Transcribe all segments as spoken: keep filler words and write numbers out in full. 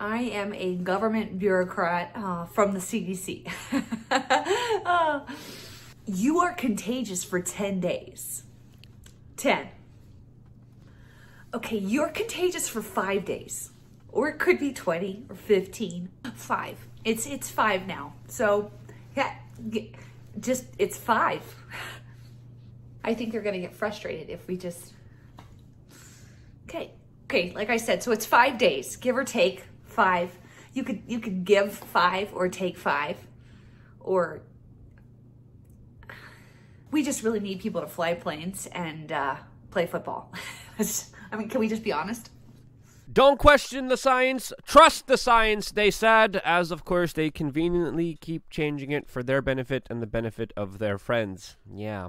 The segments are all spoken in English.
I am a government bureaucrat uh, from the C D C. uh, you are contagious for ten days. ten. Okay, you're contagious for five days. Or it could be twenty or fifteen. Five. It's, it's five now. So, yeah, just, it's five. I think you're going to get frustrated if we just... Okay. Okay, like I said, so it's five days, give or take five. You could you could give five or take five, or we just really need people to fly planes and uh, play football. I mean, can we just be honest? Don't question the science, trust the science, they said, as of course they conveniently keep changing it for their benefit and the benefit of their friends. Yeah.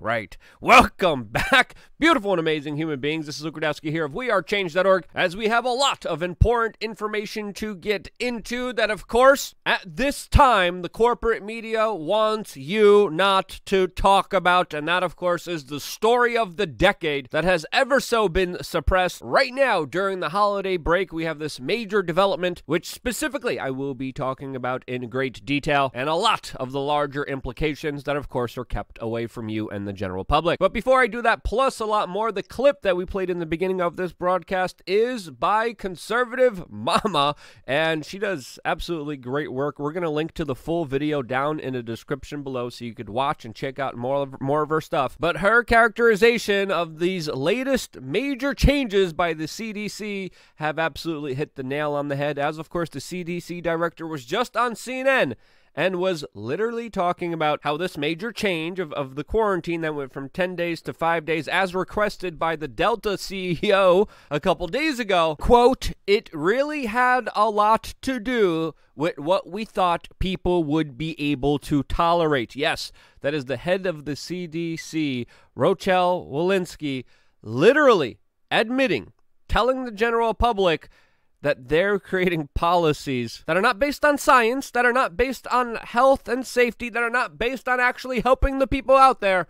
Right. Welcome back, beautiful and amazing human beings. This is Luke Rudowski here of We Are Change dot org, as we have a lot of important information to get into that, of course, at this time, the corporate media wants you not to talk about, and that, of course, is the story of the decade that has ever so been suppressed. Right now, during the holiday break, we have this major development, which specifically I will be talking about in great detail, and a lot of the larger implications that, of course, are kept away from you and the general public. But before I do that, plus a lot more, the clip that we played in the beginning of this broadcast is by Conservative Mama, and she does absolutely great work. We're going to link to the full video down in the description below so you could watch and check out more of, more of her stuff. But her characterization of these latest major changes by the C D C have absolutely hit the nail on the head, as of course the C D C director was just on C N N and was literally talking about how this major change of, of the quarantine that went from ten days to five days, as requested by the Delta C E O a couple days ago, quote, "It really had a lot to do with what we thought people would be able to tolerate." Yes, that is the head of the C D C, Rochelle Walensky, literally admitting, telling the general public that they're creating policies that are not based on science, that are not based on health and safety, that are not based on actually helping the people out there,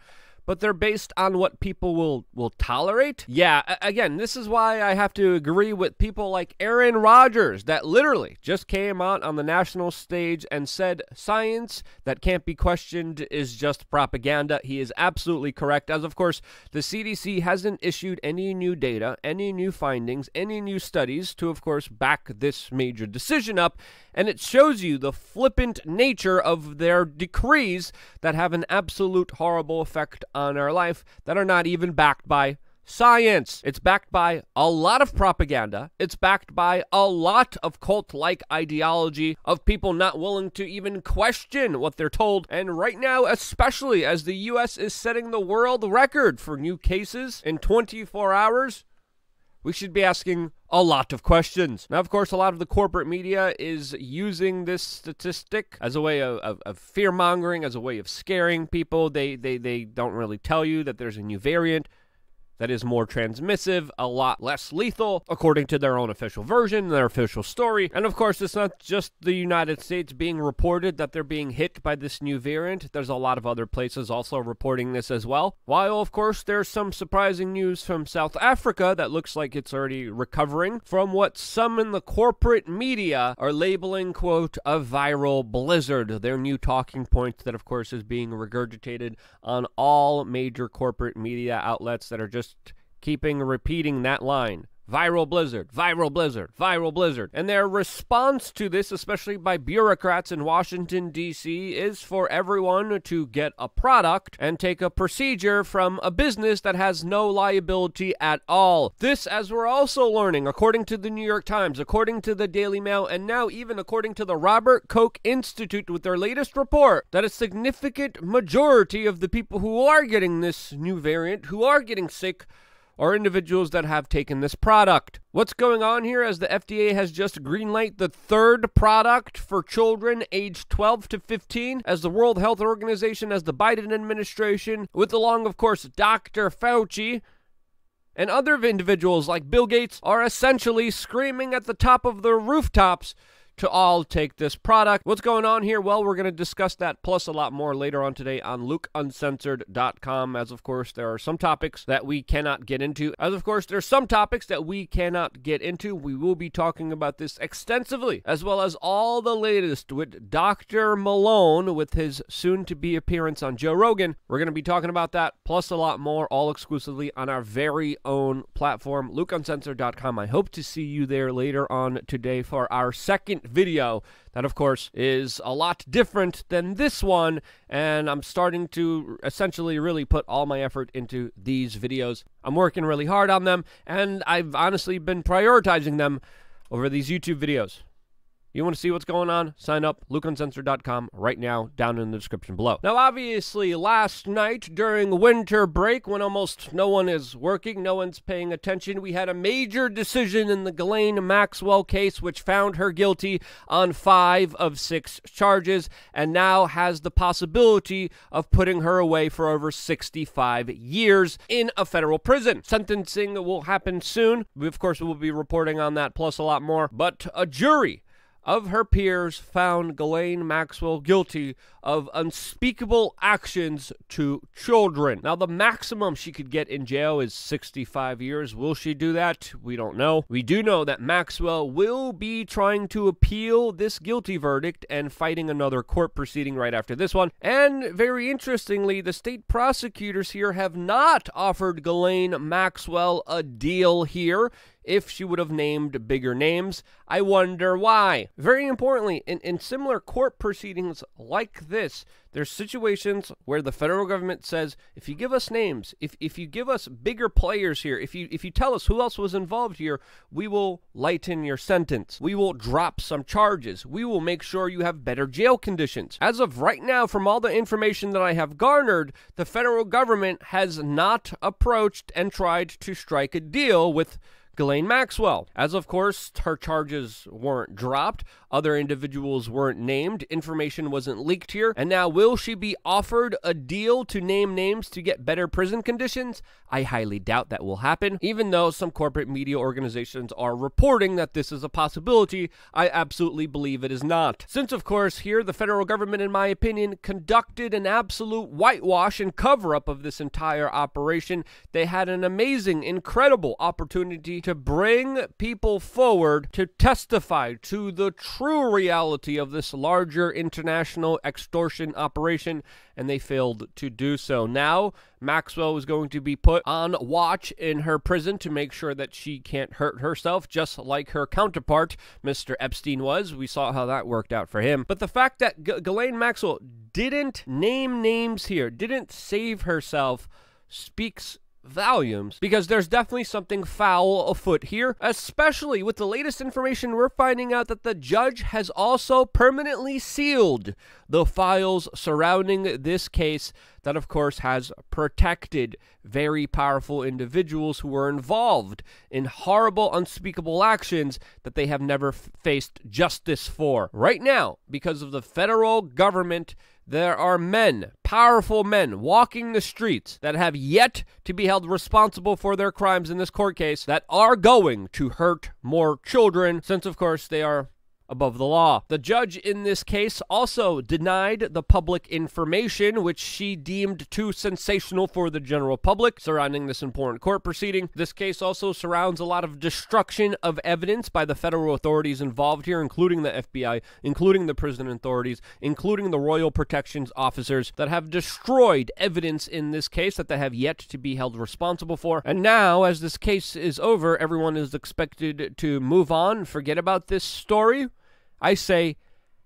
but they're based on what people will, will tolerate. Yeah, again, this is why I have to agree with people like Aaron Rodgers, that literally just came out on the national stage and said science that can't be questioned is just propaganda. He is absolutely correct, as of course, the C D C hasn't issued any new data, any new findings, any new studies to, of course, back this major decision up, and it shows you the flippant nature of their decrees that have an absolute horrible effect on our life that are not even backed by science. It's backed by a lot of propaganda. It's backed by a lot of cult-like ideology of people not willing to even question what they're told. And right now, especially as the U S is setting the world record for new cases in twenty-four hours, we should be asking a lot of questions. Now, of course, a lot of the corporate media is using this statistic as a way of, of, of fear-mongering, as a way of scaring people. They, they, they don't really tell you that there's a new variant that is more transmissive, a lot less lethal, according to their own official version, their official story. And of course, it's not just the United States being reported that they're being hit by this new variant. There's a lot of other places also reporting this as well. While, of course, there's some surprising news from South Africa that looks like it's already recovering from what some in the corporate media are labeling, quote, a viral blizzard, their new talking point that, of course, is being regurgitated on all major corporate media outlets that are just keeping repeating that line. Viral blizzard, viral blizzard, viral blizzard. And their response to this, especially by bureaucrats in Washington, D C, is for everyone to get a product and take a procedure from a business that has no liability at all. This, as we're also learning, according to the New York Times, according to the Daily Mail, and now even according to the Robert Koch Institute with their latest report, that a significant majority of the people who are getting this new variant, who are getting sick, or individuals that have taken this product. What's going on here, as the F D A has just greenlighted the third product for children aged twelve to fifteen, as the World Health Organization, as the Biden administration, with along, of course, Doctor Fauci, and other individuals like Bill Gates are essentially screaming at the top of their rooftops to all take this product. What's going on here? Well, we're going to discuss that plus a lot more later on today on luke uncensored dot com, as of course there are some topics that we cannot get into. As of course there's some topics that we cannot get into. We will be talking about this extensively, as well as all the latest with Doctor Malone with his soon-to-be appearance on Joe Rogan. We're going to be talking about that plus a lot more, all exclusively on our very own platform, luke uncensored dot com. I hope to see you there later on today for our second video. That, of course, is a lot different than this one, and I'm starting to essentially really put all my effort into these videos. I'm working really hard on them, and I've honestly been prioritizing them over these YouTube videos. You want to see what's going on? Sign up, luke uncensored dot com, right now, down in the description below. Now, obviously, last night during winter break, when almost no one is working, no one's paying attention, we had a major decision in the Ghislaine Maxwell case, which found her guilty on five of six charges, and now has the possibility of putting her away for over sixty-five years in a federal prison. Sentencing will happen soon. We, of course, will be reporting on that, plus a lot more, but a jury of her peers found Ghislaine Maxwell guilty of unspeakable actions to children. Now, the maximum she could get in jail is sixty-five years. Will she do that? We don't know. We do know that Maxwell will be trying to appeal this guilty verdict and fighting another court proceeding right after this one. And very interestingly, the state prosecutors here have not offered Ghislaine Maxwell a deal here. If she would have named bigger names, I wonder why. Very importantly, in, in similar court proceedings like this, there's situations where the federal government says, if you give us names, if, if you give us bigger players here, if you, if you tell us who else was involved here, we will lighten your sentence. We will drop some charges. We will make sure you have better jail conditions. As of right now, from all the information that I have garnered, the federal government has not approached and tried to strike a deal with Ghislaine Maxwell. As of course, her charges weren't dropped, other individuals weren't named, information wasn't leaked here, and now will she be offered a deal to name names to get better prison conditions? I highly doubt that will happen, even though some corporate media organizations are reporting that this is a possibility. I absolutely believe it is not. Since of course here, the federal government, in my opinion, conducted an absolute whitewash and cover-up of this entire operation, they had an amazing, incredible opportunity to bring people forward to testify to the true reality of this larger international extortion operation, and they failed to do so. Now, Maxwell is going to be put on watch in her prison to make sure that she can't hurt herself, just like her counterpart, Mister Epstein, was. We saw how that worked out for him. But the fact that G- Ghislaine Maxwell didn't name names here, didn't save herself, speaks volumes, because there's definitely something foul afoot here, especially with the latest information we're finding out that the judge has also permanently sealed the files surrounding this case that, of course, has protected very powerful individuals who were involved in horrible, unspeakable actions that they have never f- faced justice for. Right now, because of the federal government, there are men, powerful men, walking the streets that have yet to be held responsible for their crimes in this court case that are going to hurt more children, since, of course, they are above the law. The judge in this case also denied the public information, which she deemed too sensational for the general public, surrounding this important court proceeding. This case also surrounds a lot of destruction of evidence by the federal authorities involved here, including the F B I, including the prison authorities, including the Royal Protections officers that have destroyed evidence in this case that they have yet to be held responsible for. And now, as this case is over, everyone is expected to move on, forget about this story. I say,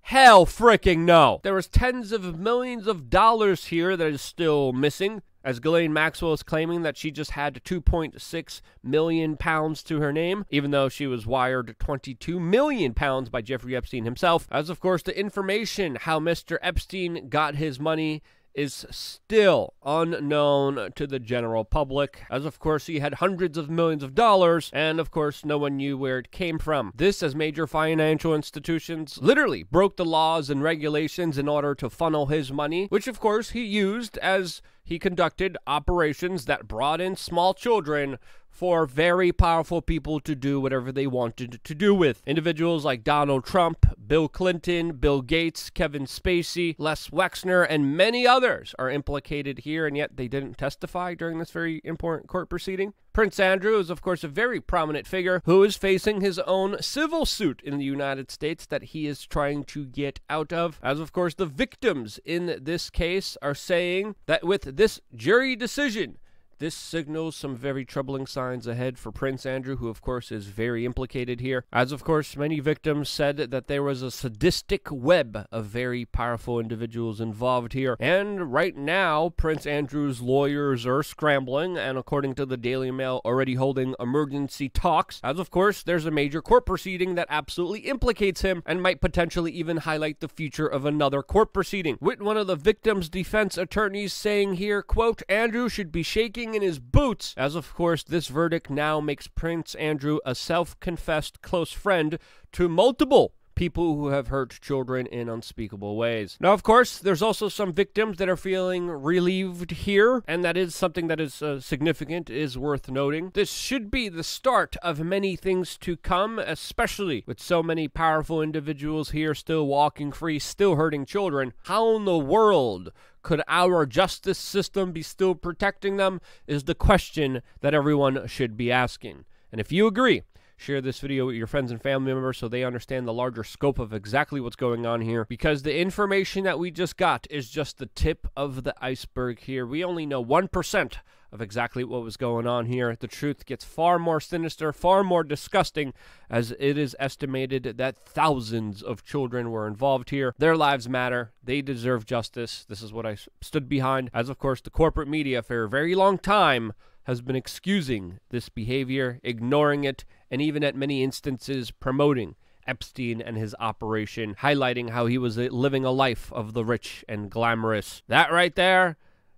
hell freaking no. There is tens of millions of dollars here that is still missing, as Ghislaine Maxwell is claiming that she just had two point six million pounds to her name, even though she was wired twenty-two million pounds by Jeffrey Epstein himself. As of course, the information how Mister Epstein got his money is still unknown to the general public, as of course he had hundreds of millions of dollars, and of course no one knew where it came from. This, as major financial institutions literally broke the laws and regulations in order to funnel his money, which of course he used as he conducted operations that brought in small children for very powerful people to do whatever they wanted to do with. Individuals like Donald Trump, Bill Clinton, Bill Gates, Kevin Spacey, Les Wexner, and many others are implicated here, and yet they didn't testify during this very important court proceeding. Prince Andrew is, of course, a very prominent figure who is facing his own civil suit in the United States that he is trying to get out of, as, of course, the victims in this case are saying that with this jury decision, this signals some very troubling signs ahead for Prince Andrew, who, of course, is very implicated here. As, of course, many victims said that there was a sadistic web of very powerful individuals involved here. And right now, Prince Andrew's lawyers are scrambling, and according to the Daily Mail, already holding emergency talks. As, of course, there's a major court proceeding that absolutely implicates him and might potentially even highlight the future of another court proceeding. With one of the victim's defense attorneys saying here, quote, Andrew should be shaking in his boots, as of course this verdict now makes Prince Andrew a self-confessed close friend to multiple people who have hurt children in unspeakable ways. Now, of course, there's also some victims that are feeling relieved here, and that is something that is uh, significant, is worth noting. This should be the start of many things to come, especially with so many powerful individuals here still walking free, still hurting children. How in the world could our justice system be still protecting them is the question that everyone should be asking. And if you agree, share this video with your friends and family members so they understand the larger scope of exactly what's going on here, because the information that we just got is just the tip of the iceberg here. We only know one percent of exactly what was going on here. The truth gets far more sinister, far more disgusting, as it is estimated that thousands of children were involved here. Their lives matter. They deserve justice. This is what I stood behind, as of course the corporate media for a very long time has been excusing this behavior, ignoring it, and even at many instances promoting Epstein and his operation, highlighting how he was living a life of the rich and glamorous. That right there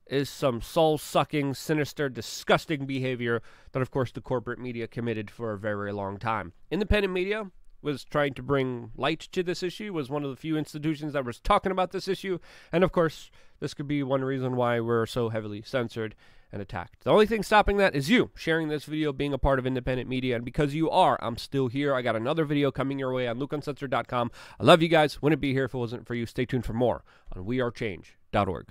is some soul-sucking, sinister, disgusting behavior that, of course, the corporate media committed for a very long time. Independent media was trying to bring light to this issue, was one of the few institutions that was talking about this issue, and, of course, this could be one reason why we're so heavily censored and attacked. The only thing stopping that is you sharing this video, being a part of independent media, and because you are, I'm still here. I got another video coming your way on luke uncensored dot com. I love you guys. Wouldn't be here if it wasn't for you. Stay tuned for more on we are change dot org.